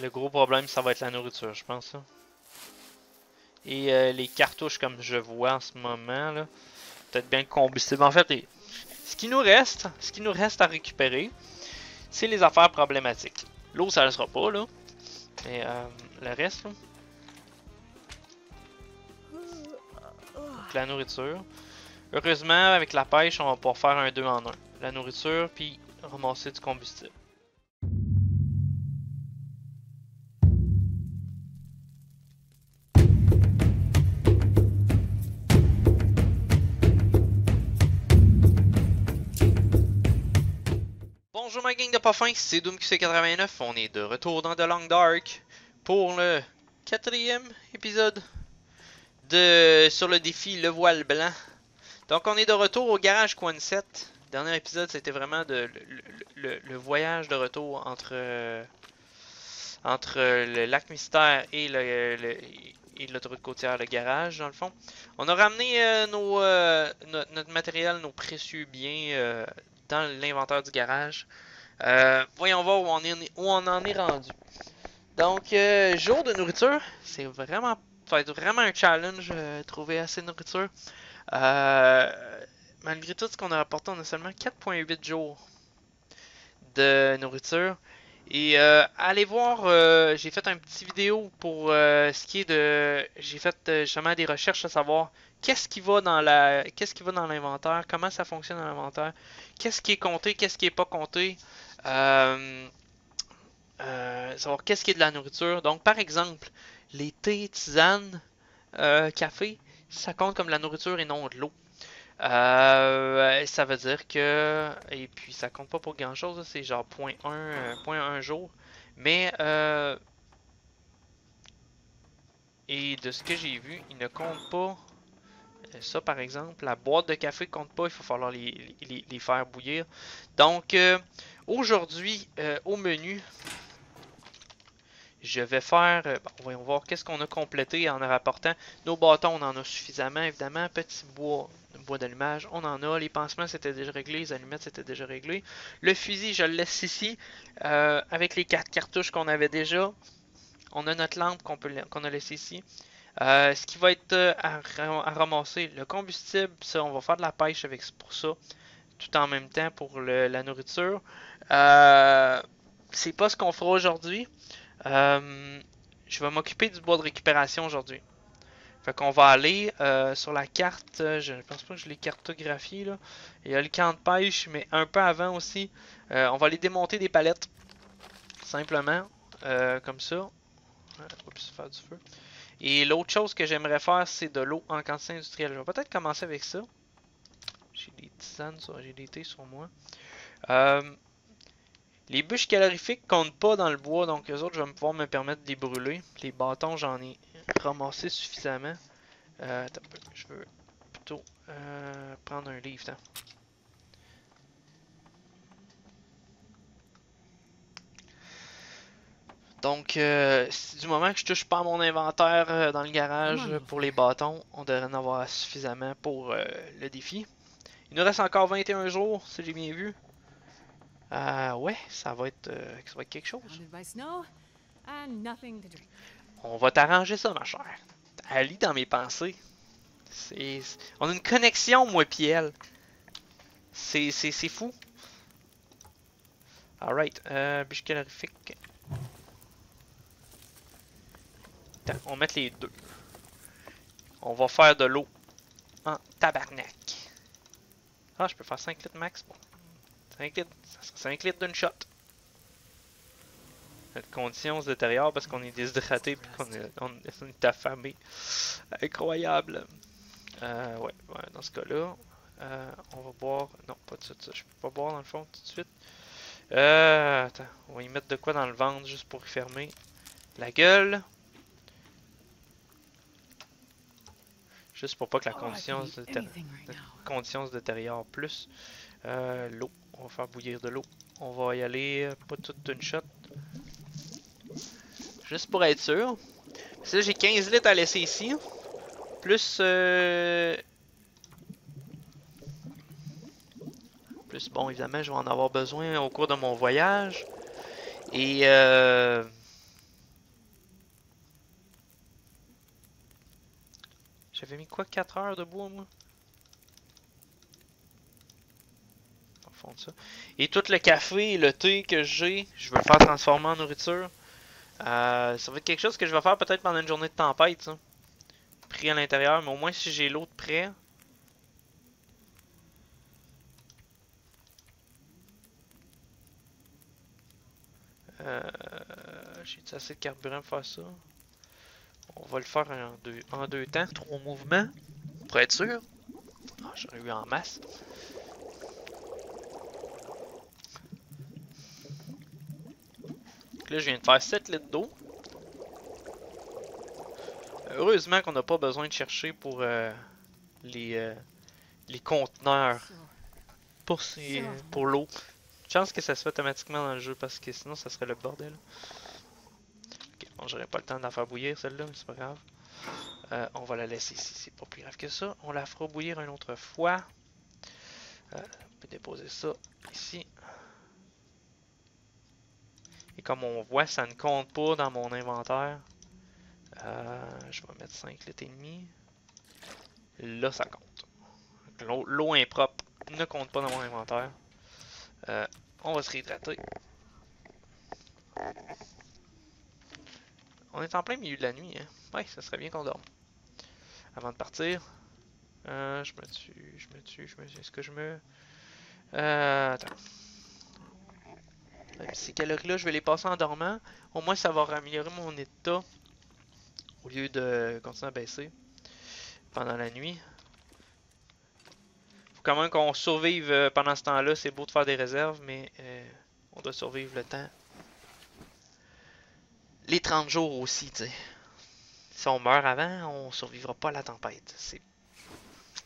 Le gros problème, ça va être la nourriture, je pense. Là. Et les cartouches, comme je vois en ce moment, là. Peut-être bien le combustible. En fait, ce qui nous reste à récupérer, c'est les affaires problématiques. L'eau, ça ne le sera pas, là. Mais le reste, là. Donc, la nourriture. Heureusement, avec la pêche, on va pouvoir faire un 2 en 1. La nourriture, puis ramasser du combustible. Bonjour ma gang de pas fins, c'est DOOMQC89, on est de retour dans The Long Dark pour le 4e épisode sur le défi Le Voile Blanc. Donc on est de retour au garage quonset. Dernier épisode, c'était vraiment le voyage de retour entre le lac mystère et l'autoroute côtière, le garage dans le fond. On a ramené notre matériel, nos précieux biens dans l'inventaire du garage. Voyons voir où on en est rendu. Donc jour de nourriture, c'est vraiment, ça va être vraiment un challenge trouver assez de nourriture. Malgré tout ce qu'on a apporté, on a seulement 4.8 jours de nourriture. Et allez voir, j'ai fait un petit vidéo pour ce qui est de... J'ai fait justement des recherches à savoir qu'est-ce qui va dans l'inventaire, comment ça fonctionne dans l'inventaire, qu'est-ce qui est compté, qu'est-ce qui est pas compté, savoir qu'est-ce qui est de la nourriture. Donc par exemple, les thés, tisanes, café, ça compte comme de la nourriture et non de l'eau. Ça veut dire que... Et puis ça compte pas pour grand chose, c'est genre 0.1 jour. Mais et de ce que j'ai vu, il ne compte pas. Ça par exemple, la boîte de café compte pas, il faut falloir les faire bouillir. Donc aujourd'hui, au menu, je vais faire... Bon, voyons voir qu'est-ce qu'on a complété en rapportant. Nos bâtons, on en a suffisamment évidemment. Petit bois d'allumage, on en a. Les pansements, c'était déjà réglé. Les allumettes, c'était déjà réglé. Le fusil, je le laisse ici. Avec les 4 cartouches qu'on avait déjà. On a notre lampe qu'on a laissée ici. Ce qui va être à ramasser, le combustible. Ça, on va faire de la pêche avec pour ça. Tout en même temps pour la nourriture. C'est pas ce qu'on fera aujourd'hui. Je vais m'occuper du bois de récupération aujourd'hui. Fait qu'on va aller sur la carte, je ne pense pas que je l'ai cartographié là. Il y a le camp de pêche, mais un peu avant aussi. On va aller démonter des palettes. Simplement, comme ça. Oups, faire du feu. Et l'autre chose que j'aimerais faire, c'est de l'eau en quantité industrielle. Je vais peut-être commencer avec ça. J'ai des tisanes, j'ai des thés sur moi. Les bûches calorifiques comptent pas dans le bois, donc eux autres, je vais pouvoir me permettre de les brûler. Les bâtons, j'en ai ramassé suffisamment. Attends, je veux plutôt prendre un livre. Attends. Donc, du moment que je touche pas à mon inventaire dans le garage pour les bâtons, on devrait en avoir suffisamment pour le défi. Il nous reste encore 21 jours, si j'ai bien vu. Ouais, ça va être quelque chose. On va t'arranger ça, ma chère. Elle lit dans mes pensées. On a une connexion, moi pis elle. C'est fou. Alright, bûche calorifique. Attends, on va mettre les deux. On va faire de l'eau en tabarnak. Ah, je peux faire 5 litres max, bon. 5 litres, ça sera 5 litres d'une shot. Notre condition se détériore parce qu'on est déshydraté et qu'on est affamé. Incroyable. Ouais, dans ce cas-là, on va boire. Non, pas tout de suite, ça. Je peux pas boire dans le fond tout de suite. Attends, on va y mettre de quoi dans le ventre juste pour fermer la gueule. Juste pour pas que la condition se détériore plus. L'eau, on va faire bouillir de l'eau. On va y aller pas toute une shot. Juste pour être sûr. Parce que là j'ai 15 litres à laisser ici. Plus bon évidemment je vais en avoir besoin au cours de mon voyage. Et J'avais mis quoi, 4 heures de bois, moi? Pas fond de ça. Et tout le café et le thé que j'ai, je veux faire transformer en nourriture. Ça va être quelque chose que je vais faire peut-être pendant une journée de tempête, ça. Pris à l'intérieur, mais au moins si j'ai l'eau de près. J'ai-tu assez de carburant pour faire ça? On va le faire en deux temps, 3 mouvements, pour être sûr. Oh, j'en ai eu en masse. Donc là, je viens de faire 7 litres d'eau. Heureusement qu'on n'a pas besoin de chercher pour les conteneurs pour l'eau. Chance que ça se fait automatiquement dans le jeu parce que sinon ça serait le bordel. Ok, bon, j'aurais pas le temps de la faire bouillir celle-là, mais c'est pas grave. On va la laisser ici, c'est pas plus grave que ça. On la fera bouillir une autre fois. On peut déposer ça ici. Et comme on voit, ça ne compte pas dans mon inventaire. Je vais mettre 5 litres et demi. Là, ça compte. L'eau impropre ne compte pas dans mon inventaire. On va se réhydrater. On est en plein milieu de la nuit, hein? Ouais, ça serait bien qu'on dorme. Avant de partir, je me tue. Est-ce que je me... attends. Ces calories-là, je vais les passer en dormant. Au moins, ça va améliorer mon état. Au lieu de continuer à baisser pendant la nuit. Faut quand même qu'on survive pendant ce temps-là. C'est beau de faire des réserves, mais on doit survivre le temps. Les 30 jours aussi, tu sais. Si on meurt avant, on survivra pas à la tempête. C'est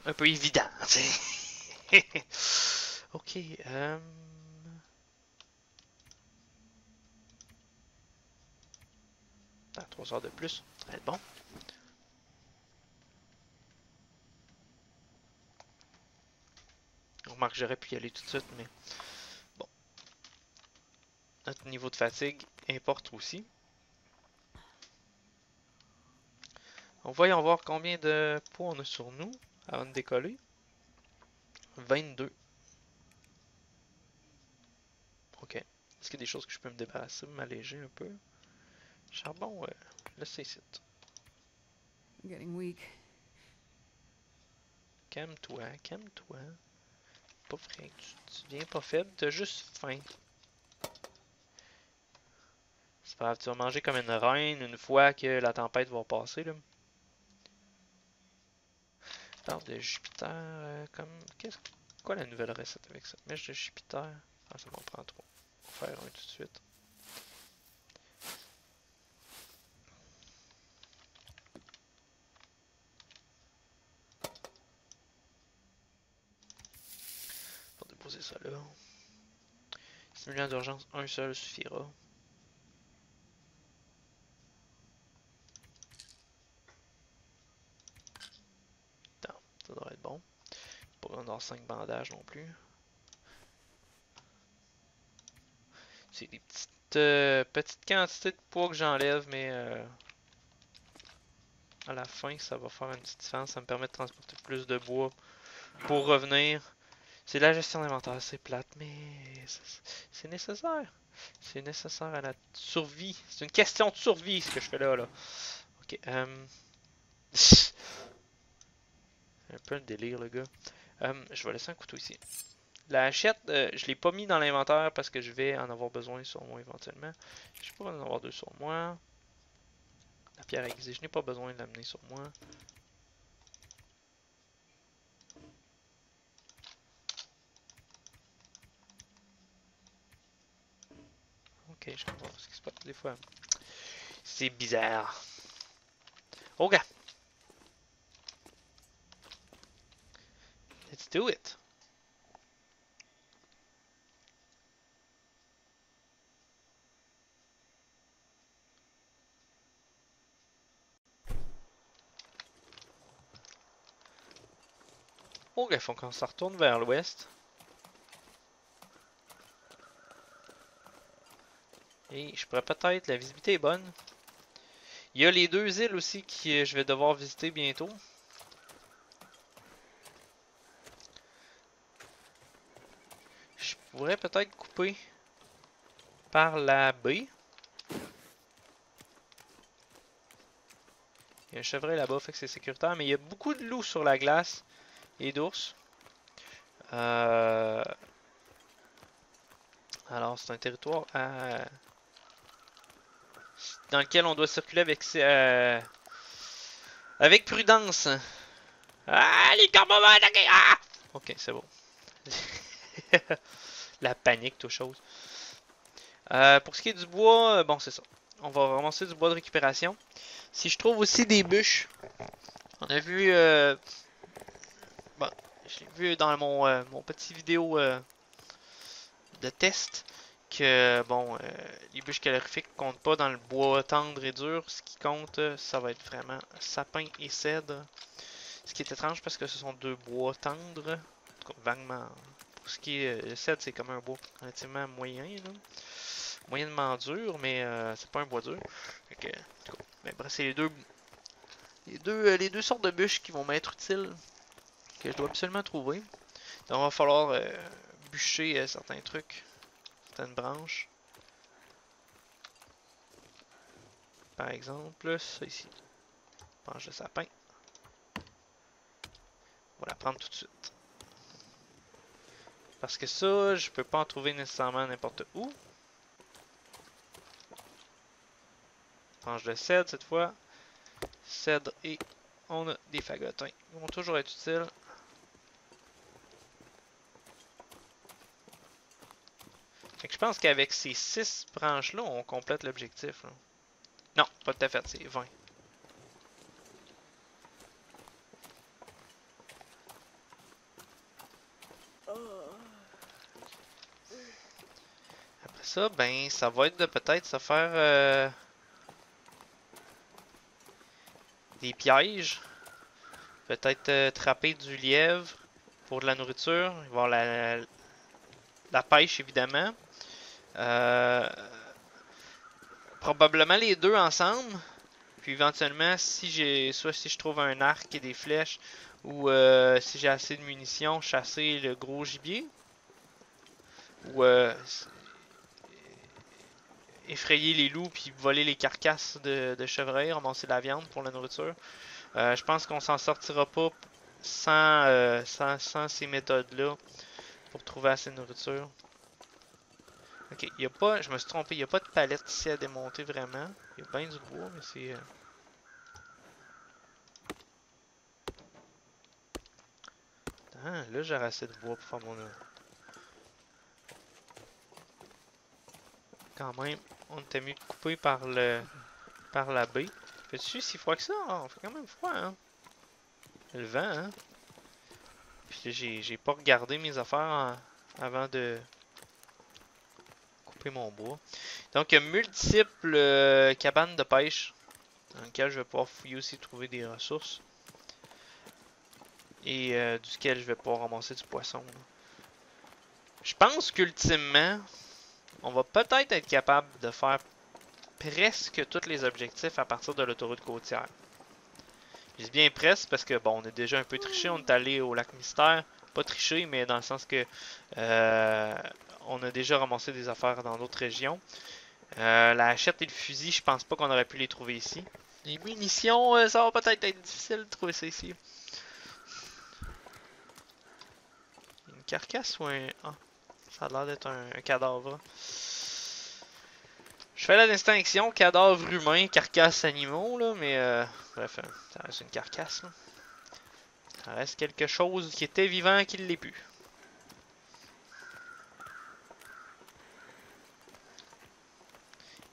un peu évident, tu sais. Ok. Attends, 3 heures de plus, ça va être bon. On remarque que j'aurais pu y aller tout de suite, mais bon. Notre niveau de fatigue importe aussi. Donc, voyons voir combien de poids on a sur nous avant de décoller. 22. Ok. Est-ce qu'il y a des choses que je peux me débarrasser, m'alléger un peu? Charbon, là c'est ici. Calme-toi, calme-toi. Pas vrai, tu viens pas faible, t'as juste faim. C'est pas grave, tu vas manger comme une reine une fois que la tempête va passer, là. Je parle de Jupiter, comme... Quoi la nouvelle recette avec ça? Mèche de Jupiter. Ah, ça m'en prend 3. On va faire un tout de suite. Ça là. Stimulant d'urgence, un seul suffira. Attends, ça devrait être bon. Pas besoin d'avoir 5 bandages non plus. C'est des petites, petites quantités de poids que j'enlève, mais à la fin ça va faire une petite différence. Ça me permet de transporter plus de bois pour revenir. C'est la gestion d'inventaire, c'est plate, mais c'est nécessaire. C'est nécessaire à la survie. C'est une question de survie, ce que je fais là, là. Ok, un peu un délire, le gars. Je vais laisser un couteau ici. La hachette, je l'ai pas mis dans l'inventaire parce que je vais en avoir besoin sur moi éventuellement. Je pourrais en avoir 2 sur moi. La pierre aiguisée, je n'ai pas besoin de l'amener sur moi. Ok, je comprends ce qui se passe des fois. C'est bizarre. Ok. Let's do it. Ok, faut qu'on se retourne vers l'ouest. Et je pourrais peut-être, la visibilité est bonne. Il y a les 2 îles aussi que je vais devoir visiter bientôt. Je voudrais peut-être couper par la B. Il y a un chevreuil là-bas, fait que c'est sécuritaire. Mais il y a beaucoup de loups sur la glace et d'ours. Alors, c'est un territoire dans lequel on doit circuler avec prudence. Ah, les corbeaux vont attaquer! Ah! Ok, c'est bon. La panique, toute chose. Pour ce qui est du bois, bon, c'est ça. On va ramasser du bois de récupération. Si je trouve aussi des bûches, on a vu. Bon, j'ai vu dans mon petit vidéo de test que, bon, les bûches calorifiques ne comptent pas dans le bois tendre et dur. Ce qui compte, ça va être vraiment sapin et cèdre. Ce qui est étrange parce que ce sont deux bois tendres. En tout cas, vaguement. Pour ce qui est le cèdre, c'est comme un bois relativement moyen, là. Moyennement dur, mais c'est pas un bois dur. Donc, en tout cas, ben, c'est les deux sortes de bûches qui vont m'être utiles, que je dois absolument trouver. Donc, il va falloir bûcher certains trucs, certaines branches. Par exemple, ça ici. Branche de sapin. On va la prendre tout de suite. Parce que ça, je peux pas en trouver nécessairement n'importe où. Branche de cèdre cette fois. Cèdre et on a des fagotins. Ils vont toujours être utiles. Fait que je pense qu'avec ces 6 branches-là, on complète l'objectif. Non, pas tout à fait, c'est 20. Ça, ben ça va être de peut-être se faire des pièges, peut-être attraper du lièvre pour de la nourriture, il va y avoir la pêche évidemment, probablement les deux ensemble, puis éventuellement si je trouve un arc et des flèches ou si j'ai assez de munitions, chasser le gros gibier ou effrayer les loups puis voler les carcasses de chevreuil, ramasser de la viande pour la nourriture. Je pense qu'on s'en sortira pas sans ces méthodes-là pour trouver assez de nourriture. Ok, il n'y a pas, je me suis trompé, il n'y a pas de palette ici à démonter vraiment. Il y a bien du bois, mais c'est... Là, j'ai assez de bois pour faire mon... Quand même, on était mieux de couper par la baie. Fait-tu si froid que ça? Oh, fait quand même froid, hein? Le vent, hein? Puis j'ai pas regardé mes affaires avant de couper mon bois. Donc, il y a multiples cabanes de pêche dans lesquelles je vais pouvoir fouiller aussi, trouver des ressources. Et duquel je vais pouvoir ramasser du poisson. Là. Je pense qu'ultimement... On va peut-être être capable de faire presque tous les objectifs à partir de l'autoroute côtière. Je dis bien presque parce que, bon, on est déjà un peu triché. On est allé au lac mystère. Pas triché, mais dans le sens que on a déjà ramassé des affaires dans d'autres régions. La hachette et le fusil, je pense pas qu'on aurait pu les trouver ici. Les munitions, ça va peut-être être difficile de trouver ça ici. Une carcasse ou un... Ah. Ça a l'air d'être un cadavre. Je fais la distinction cadavre humain, carcasse animaux, là, mais bref, ça reste une carcasse. Là. Ça reste quelque chose qui était vivant et qui ne l'est plus.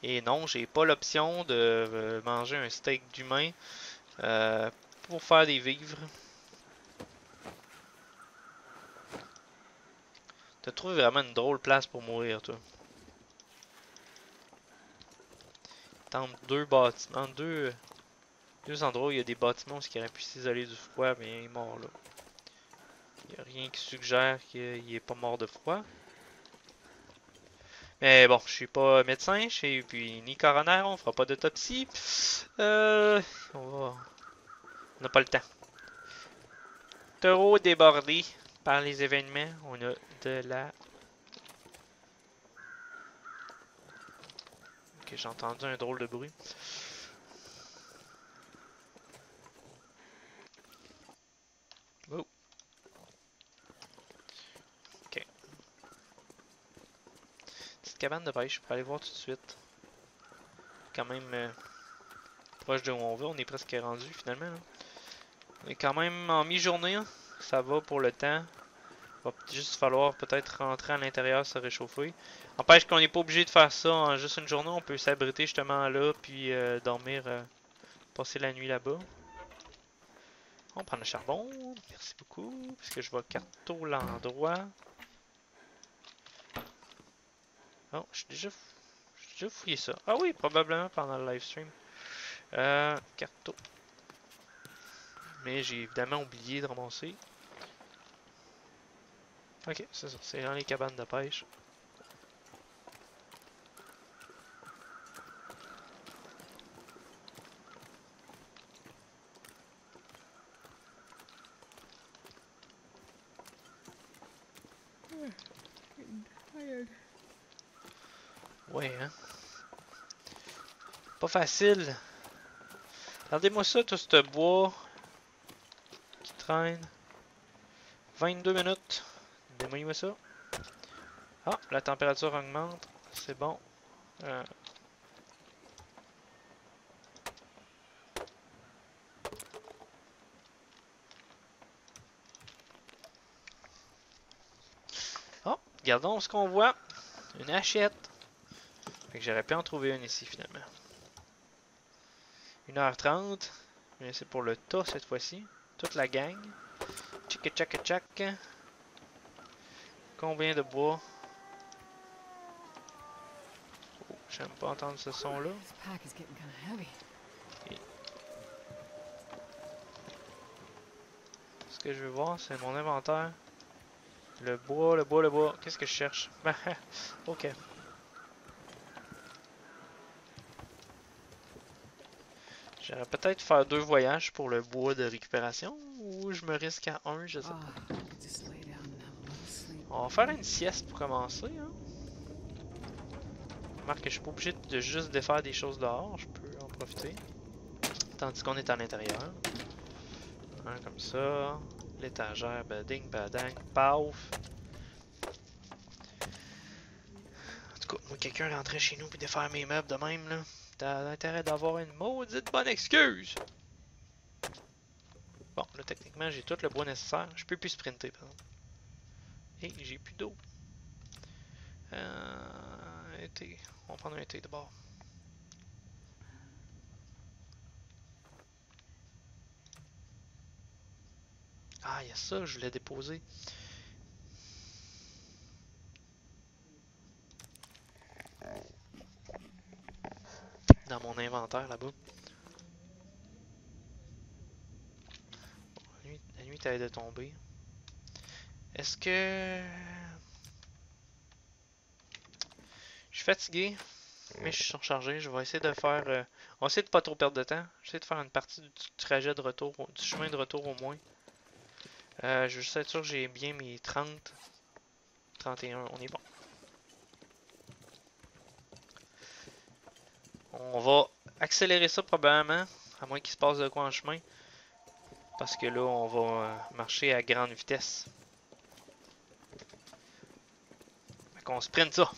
Et non, j'ai pas l'option de manger un steak d'humain pour faire des vivres. T'as trouvé vraiment une drôle place pour mourir, toi. Entre deux bâtiments, deux endroits où il y a des bâtiments qui auraient pu s'isoler du froid, mais il est mort là. Il n'y a rien qui suggère qu'il est pas mort de froid. Mais bon, je suis pas médecin, je suis puis ni coroner, on fera pas d'autopsie. On n'a pas le temps. Trop débordé. Par les événements, on a de la Ok, j'ai entendu un drôle de bruit. Oh. Ok. Petite cabane de pêche, je peux aller voir tout de suite. Quand même proche de où on va, on est presque rendu finalement. Là. On est quand même en mi-journée, hein. Ça va pour le temps. Va juste falloir peut-être rentrer à l'intérieur, se réchauffer. N'empêche qu'on n'est pas obligé de faire ça en juste une journée. On peut s'abriter justement là, puis dormir, passer la nuit là-bas. On prend le charbon, merci beaucoup, parce que je vais carto l'endroit. Oh, j'ai déjà fouillé ça. Ah oui, probablement pendant le live stream. Carto. Mais j'ai évidemment oublié de ramasser. Ok, c'est ça, c'est dans les cabanes de pêche. Ouais, hein. Pas facile. Regardez-moi ça, tout ce bois qui traîne. 22 minutes. Démollis-moi ça. Ah, la température augmente. C'est bon. Oh, regardons ce qu'on voit. Une hachette. Fait que j'aurais pu en trouver une ici finalement. 1h30. Mais c'est pour le tas cette fois-ci. Toute la gang. Tchic-tchac-tchac. Combien de bois? Oh, j'aime pas entendre ce son-là. Ce que je veux voir, c'est mon inventaire. Le bois, le bois, le bois. Qu'est-ce que je cherche? Ok. J'aurais peut-être faire 2 voyages pour le bois de récupération ou je me risque à 1, je sais pas. On va faire une sieste pour commencer. Hein? Remarque que je suis pas obligé de juste défaire des choses dehors, je peux en profiter. Tandis qu'on est à l'intérieur. Hein, comme ça. L'étagère, bading, badang, paf. En tout cas, moi quelqu'un rentrait chez nous puis défaire mes meubles de même là. T'as l'intérêt d'avoir une maudite bonne excuse! Bon, là techniquement j'ai tout le bois nécessaire. Je peux plus sprinter par exemple. Hey, j'ai plus d'eau. Un thé. On va prendre un thé de bord. Ah, il y a ça, je voulais déposer. Dans mon inventaire là-bas. Bon, la nuit t'allais de tomber. Est-ce que... Je suis fatigué, mais je suis surchargé. Je vais essayer de faire... On va essayer de pas trop perdre de temps. J'essaie de faire une partie du trajet de retour, du chemin de retour au moins. Je veux juste être sûr que j'ai bien mes 30. 31, on est bon. On va accélérer ça probablement, à moins qu'il se passe de quoi en chemin. Parce que là, on va marcher à grande vitesse. Qu'on se prenne ça.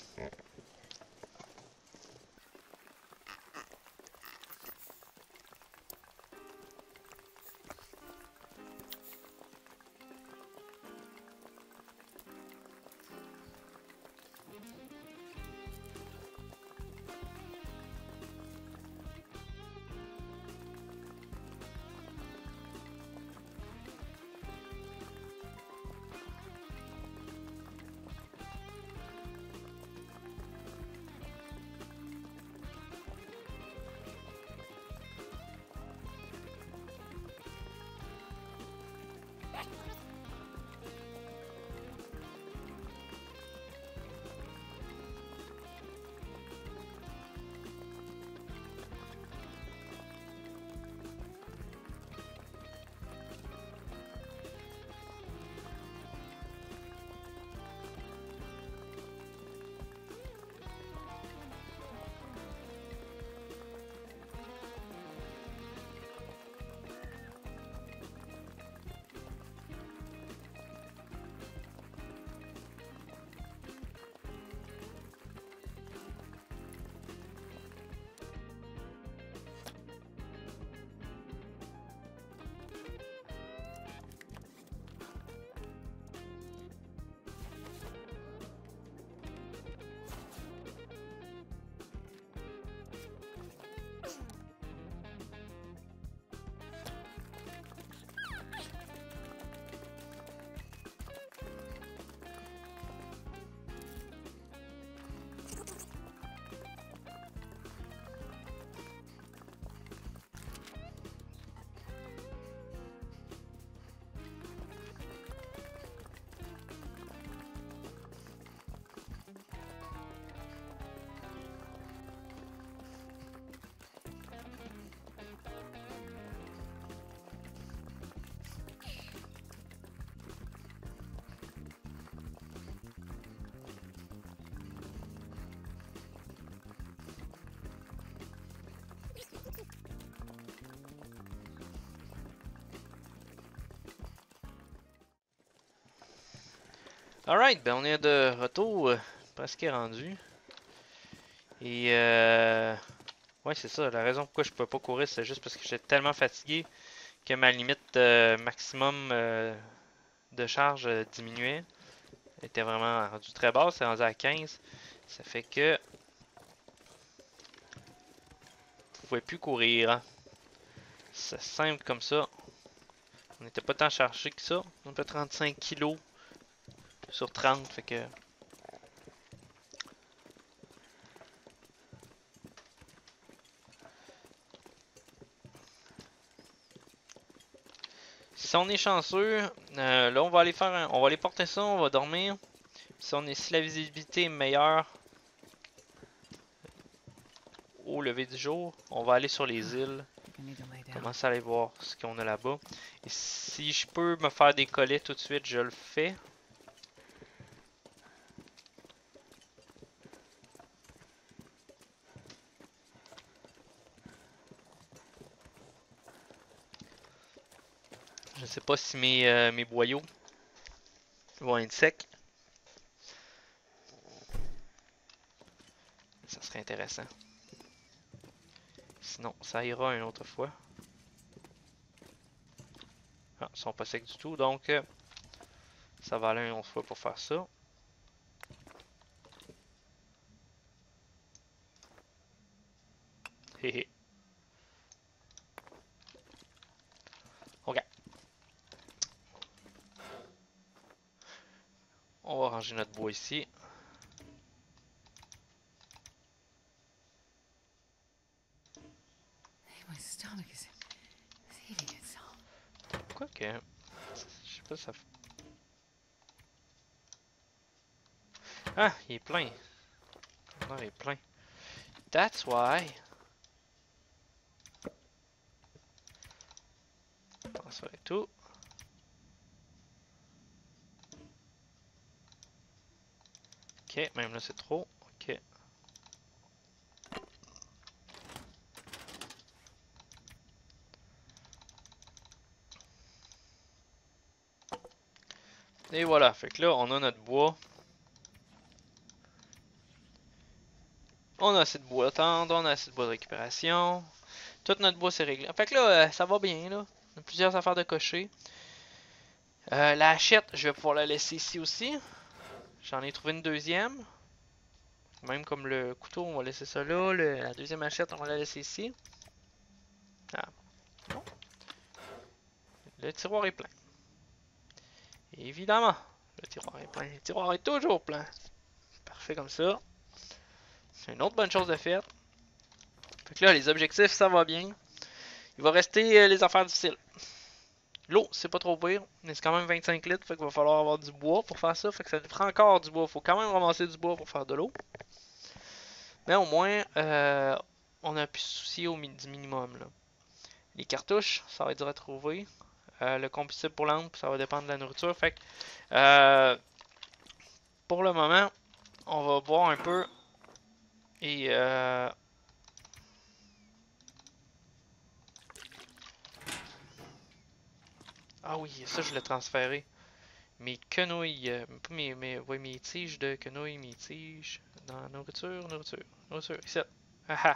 Alright, ben on est de retour, presque rendu. Et ouais, c'est ça, la raison pourquoi je pouvais pas courir, c'est juste parce que j'étais tellement fatigué que ma limite maximum de charge diminuait. Elle était vraiment rendue très basse, c'est rendu à 15. Ça fait que je pouvais plus courir. Hein. C'est simple comme ça. On n'était pas tant chargé que ça. On peut 35 kg sur 30, fait que si on est chanceux, là on va aller faire on va aller porter ça, on va dormir. Si on est si la visibilité est meilleure au lever du jour, on va aller sur les îles. Commence à aller voir ce qu'on a là-bas. Et si je peux me faire des collets tout de suite, je le fais. Je sais pas si mes boyaux vont être secs. Ça serait intéressant. Sinon, ça ira une autre fois. Ah, ils sont pas secs du tout, donc ça va aller une autre fois pour faire ça. Hé. Ok. On va ranger notre bois ici. Quoique, je sais pas ça. Ah, il est plein. Non, il est plein. That's why. On serait tout. Ok, même là c'est trop. Ok. Et voilà, fait que là on a notre bois. On a assez de bois tendre, on a assez de bois de récupération. Tout notre bois c'est réglé. Fait que là, ça va bien là. On a plusieurs affaires de cocher. La hachette, je vais pouvoir la laisser ici aussi. J'en ai trouvé une deuxième. Même comme le couteau, on va laisser ça là. La deuxième hachette, on va la laisser ici. Ah. Bon. Le tiroir est plein. Évidemment, le tiroir est plein. Le tiroir est toujours plein. Parfait comme ça. C'est une autre bonne chose de faire. Fait que là, les objectifs, ça va bien. Il va rester les affaires difficiles. L'eau, c'est pas trop pire. Mais c'est quand même 25 litres. Fait qu'il va falloir avoir du bois pour faire ça. Fait que ça nous prend encore du bois. Faut quand même ramasser du bois pour faire de l'eau. Mais au moins, on a pu se soucier du minimum. Là. Les cartouches, ça va être dur à trouver. Le combustible pour l'ampe, ça va dépendre de la nourriture. Fait que, pour le moment, on va boire un peu et ah oui, ça je l'ai transféré. Mes quenouilles, pas mes tiges de quenouilles, mes tiges dans nourriture, ici. Haha,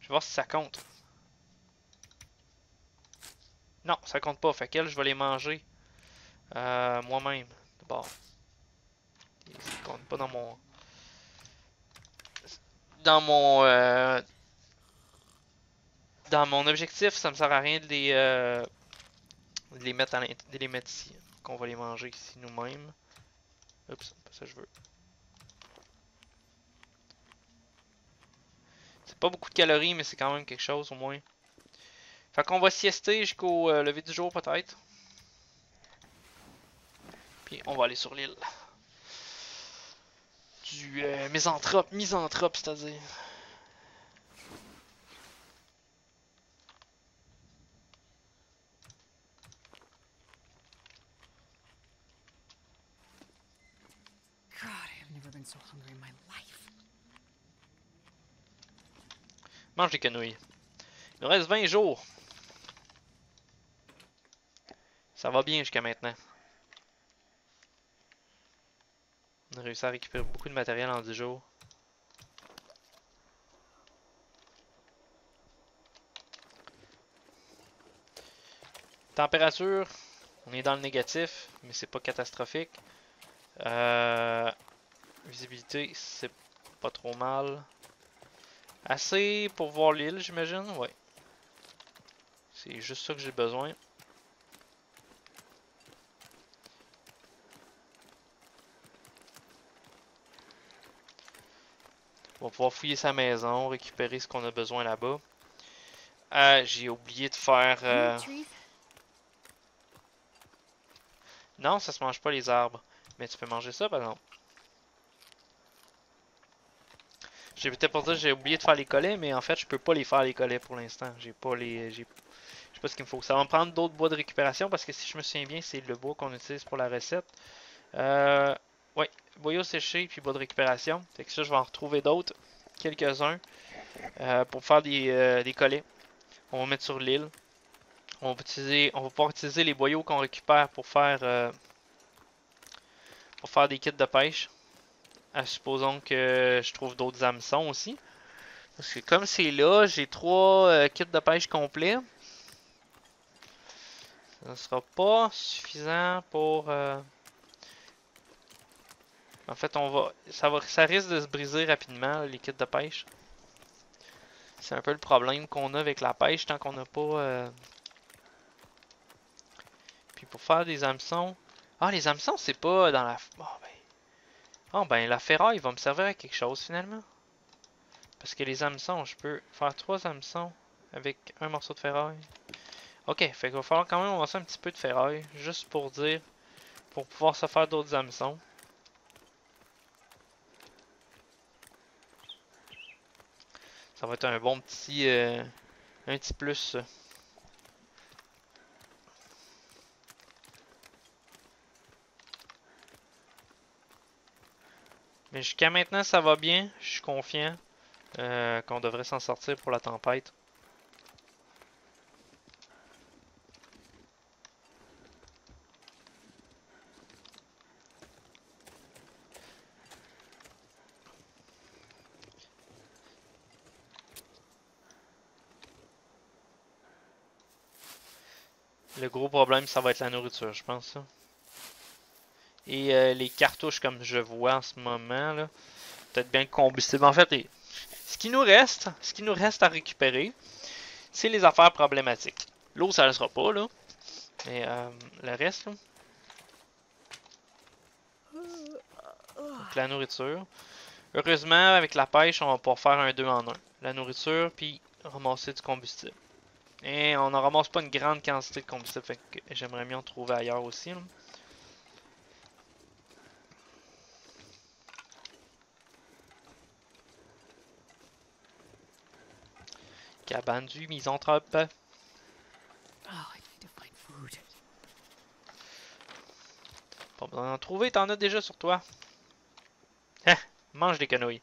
je vais voir si ça compte. Non, ça compte pas, fait qu'elle, je vais les manger moi-même, d'abord. Ça compte pas dans mon... dans mon objectif, ça me sert à rien de les mettre ici. Qu'on va les manger ici nous-mêmes. Oups, pas ça que je veux. C'est pas beaucoup de calories, mais c'est quand même quelque chose au moins. Fait qu'on va siester jusqu'au lever du jour peut-être. Puis on va aller sur l'île. Du misanthrope, c'est-à-dire. God, I've never been so hungry in my life. Mange des quenouilles. Il nous reste 20 jours. Ça va bien jusqu'à maintenant. réussi à récupérer beaucoup de matériel en 10 jours. Température, on est dans le négatif, mais c'est pas catastrophique. Visibilité, c'est pas trop mal. Assez pour voir l'île, j'imagine, ouais. C'est juste ça que j'ai besoin. On va pouvoir fouiller sa maison, récupérer ce qu'on a besoin là-bas. J'ai oublié de faire... Non, ça se mange pas les arbres. Mais tu peux manger ça, par exemple. J'ai peut-être pour dire que j'ai oublié de faire les collets, mais en fait, je peux pas les faire les collets pour l'instant. J'ai pas les... Je sais pas ce qu'il me faut. Ça va me prendre d'autres bois de récupération, parce que si je me souviens bien, c'est le bois qu'on utilise pour la recette. Ouais, boyaux séchés puis bois de récupération. Fait que ça, je vais en retrouver d'autres, quelques-uns, pour faire des collets. On va mettre sur l'île. On va pouvoir utiliser les boyaux qu'on récupère pour faire des kits de pêche. Supposons que je trouve d'autres hameçons aussi. Parce que comme c'est là, j'ai 3 kits de pêche complets. Ça ne sera pas suffisant pour... En fait, ça risque de se briser rapidement, les kits de pêche. C'est un peu le problème qu'on a avec la pêche tant qu'on n'a pas... Puis pour faire des hameçons... Ah, les hameçons, c'est pas dans la... Oh ben la ferraille va me servir à quelque chose finalement. Parce que les hameçons, je peux faire 3 hameçons avec un morceau de ferraille. Ok, fait qu'il va falloir quand même avancer un petit peu de ferraille. Juste pour dire, pour pouvoir se faire d'autres hameçons. Ça va être un bon petit... un petit plus. Mais jusqu'à maintenant ça va bien, je suis confiant qu'on devrait s'en sortir pour la tempête. Le gros problème ça va être la nourriture, je pense ça. Et les cartouches comme je vois en ce moment là, peut-être bien le combustible. En fait, ce qui nous reste à récupérer, c'est les affaires problématiques. L'eau, ça ne le sera pas là, mais le reste là. Donc, la nourriture. Heureusement, avec la pêche, on va pouvoir faire un 2 en 1. La nourriture, puis ramasser du combustible. Et on n'en ramasse pas une grande quantité de combustible, fait que j'aimerais mieux en trouver ailleurs aussi là. Cabane du misanthrope. Pas besoin d'en trouver, t'en as déjà sur toi. Ah, mange des quenouilles.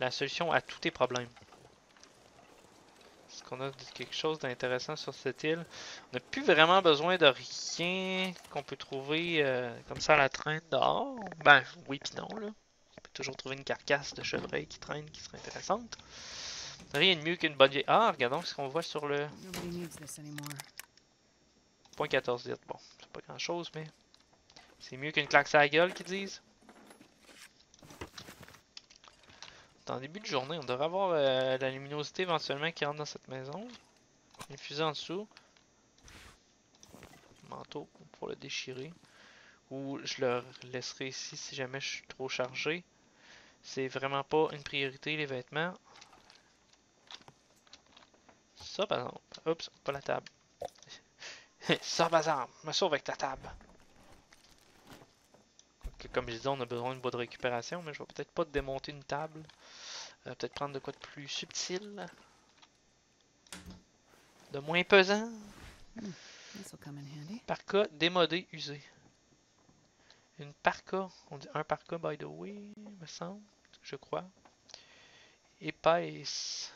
La solution à tous tes problèmes. Est-ce qu'on a quelque chose d'intéressant sur cette île? On n'a plus vraiment besoin de rien qu'on peut trouver comme ça à la traîne dehors. Ben oui pis non là. Toujours trouver une carcasse de chevreuil qui traîne, qui serait intéressante. Rien de mieux qu'une bonne vieille... Ah, regardons ce qu'on voit sur le... Point 14 litres. Bon, c'est pas grand chose, mais... C'est mieux qu'une claque sur la gueule, qu'ils disent. Dans le début de journée, on devrait avoir la luminosité éventuellement qui rentre dans cette maison. Une fusée en dessous. Manteau pour le déchirer. Ou je le laisserai ici si jamais je suis trop chargé. C'est vraiment pas une priorité, les vêtements. Ça, par exemple. Oups, pas la table. Ça, par exemple. Me sauve avec ta table. Donc, comme je disais, on a besoin de bois de récupération, mais je vais peut-être pas démonter une table. Peut-être prendre de quoi de plus subtil. De moins pesant. Parka démodé, usé. Une parka. On dit un parka, by the way, me semble. Je crois. Épaisse.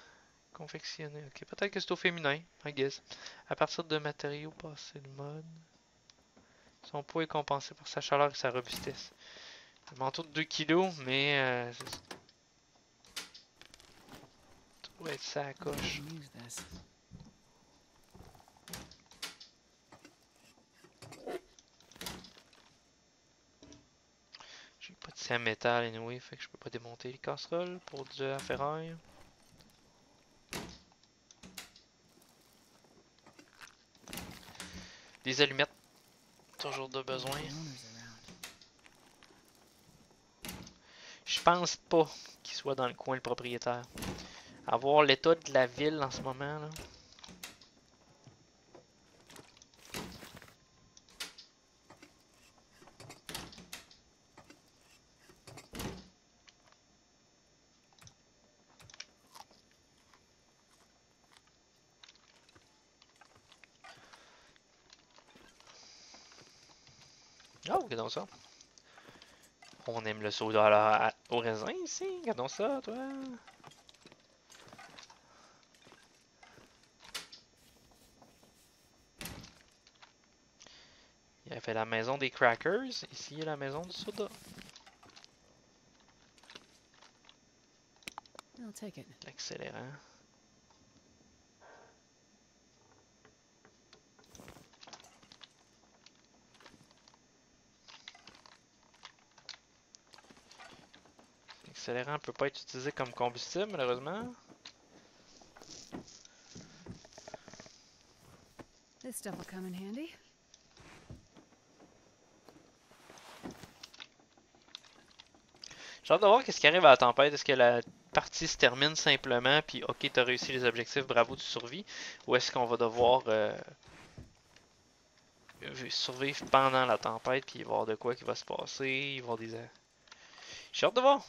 Confectionnée. Ok, peut-être que c'est au féminin, I guess. À partir de matériaux passés de mode. Son poids est compensé par sa chaleur et sa robustesse. Un manteau de 2 kg, mais... ça doit être ça à coche. J'ai pas de scie à métal anyway, fait que je peux pas démonter les casseroles pour du à ferraille. Des allumettes, toujours de besoin. Je pense pas qu'il soit dans le coin le propriétaire. À voir l'état de la ville en ce moment là. Regardons ça. On aime le soda à la... au raisin ici. Regardons ça, toi. Il a fait la maison des crackers. Ici, il y a la maison du soda. L'accélérant. L'accélérant peut pas être utilisé comme combustible malheureusement. This stuff will come in handy. J'ai hâte de voir qu'est-ce qui arrive à la tempête. Est-ce que la partie se termine simplement puis ok t'as réussi les objectifs, bravo tu survis, ou est-ce qu'on va devoir survivre pendant la tempête puis voir de quoi qui va se passer, voir des... J'ai hâte de voir.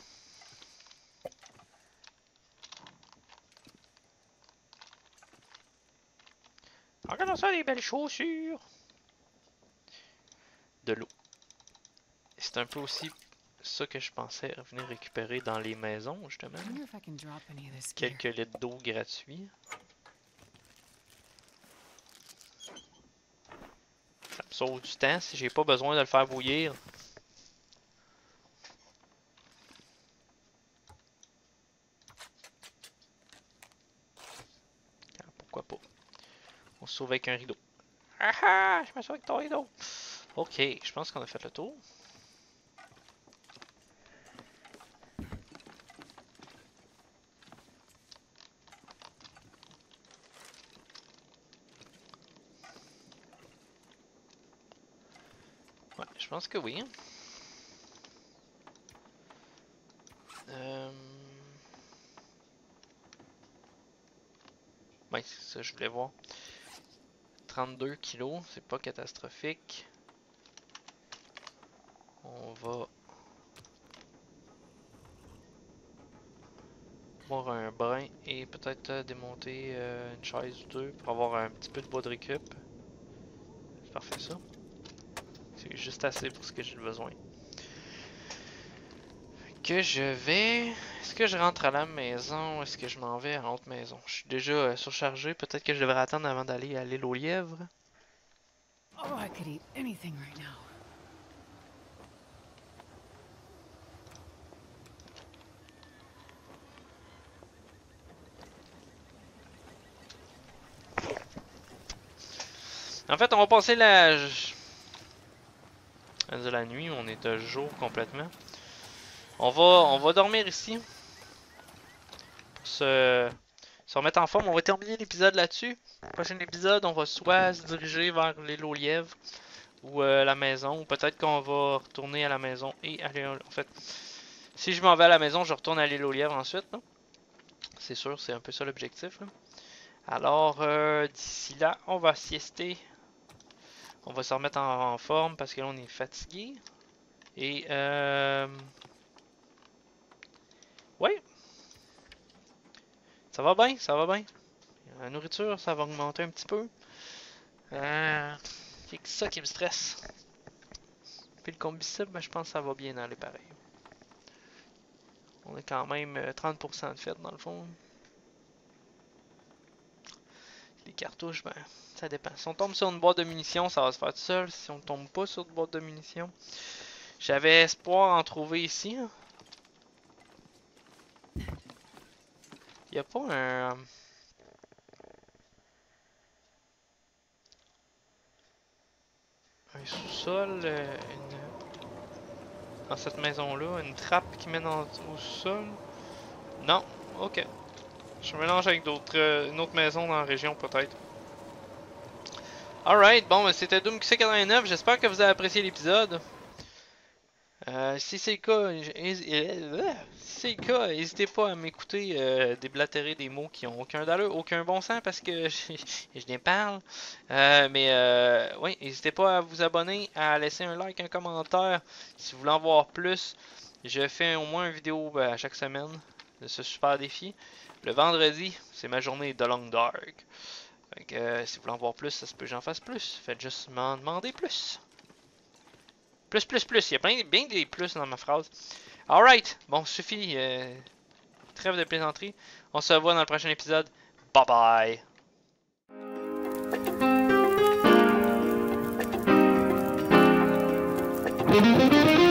Regardons ça, des belles chaussures. De l'eau. C'est un peu aussi ça que je pensais venir récupérer dans les maisons, justement. Quelques litres d'eau gratuits. Ça me sauve du temps si j'ai pas besoin de le faire bouillir. Pourquoi pas? On se sauve avec un rideau. Ah ah! Je me sauve avec ton rideau! Ok, je pense qu'on a fait le tour. Ouais, je pense que oui. Ouais, c'est ça que je voulais voir. 32 kilos, c'est pas catastrophique. On va boire un brin et peut-être démonter une chaise ou deux pour avoir un petit peu de bois de récup. C'est parfait ça. C'est juste assez pour ce que j'ai besoin. Que je vais... Est-ce que je rentre à la maison? Est-ce que je m'en vais à l'autre maison? Je suis déjà surchargé. Peut-être que je devrais attendre avant d'aller à l'île aux lièvres. Oh, I could eat anything right now. En fait, on va passer la... de la nuit. On est de jour complètement. On va dormir ici. Pour se remettre en forme. On va terminer l'épisode là-dessus. Prochain épisode, on va soit se diriger vers l'île aux lièvres ou la maison. Ou peut-être qu'on va retourner à la maison et aller. En fait, si je m'en vais à la maison, je retourne à l'île aux lièvres ensuite. C'est sûr, c'est un peu ça l'objectif. Alors, d'ici là, on va siester. On va se remettre en forme parce que là, on est fatigué. Et ouais, ça va bien, ça va bien. La nourriture, ça va augmenter un petit peu. C'est ça qui me stresse. Puis le combustible, ben, je pense que ça va bien aller pareil. On est quand même 30% de fait dans le fond. Les cartouches, ben, ça dépend. Si on tombe sur une boîte de munitions, ça va se faire tout seul. Si on tombe pas sur une boîte de munitions, j'avais espoir en trouver ici. Hein. Y a pas un... un sous-sol, une... dans cette maison-là, une trappe qui mène en... au sous-sol? Non, ok. Je mélange avec d'autres, une autre maison dans la région peut-être. Alright, bon, c'était DOOMQC89, j'espère que vous avez apprécié l'épisode. Si c'est le cas, n'hésitez pas à m'écouter déblatérer des mots qui n'ont aucun d'allure, aucun bon sens parce que je les parle. Oui, n'hésitez pas à vous abonner, à laisser un like, un commentaire. Si vous voulez en voir plus, je fais au moins une vidéo à chaque semaine de ce super défi. Le vendredi, c'est ma journée The Long Dark. Donc, si vous voulez en voir plus, ça se peut que j'en fasse plus. Faites juste m'en demander plus. Plus. Il y a bien des plus dans ma phrase. Alright. Bon, suffit. Trêve de plaisanterie. On se revoit dans le prochain épisode. Bye bye.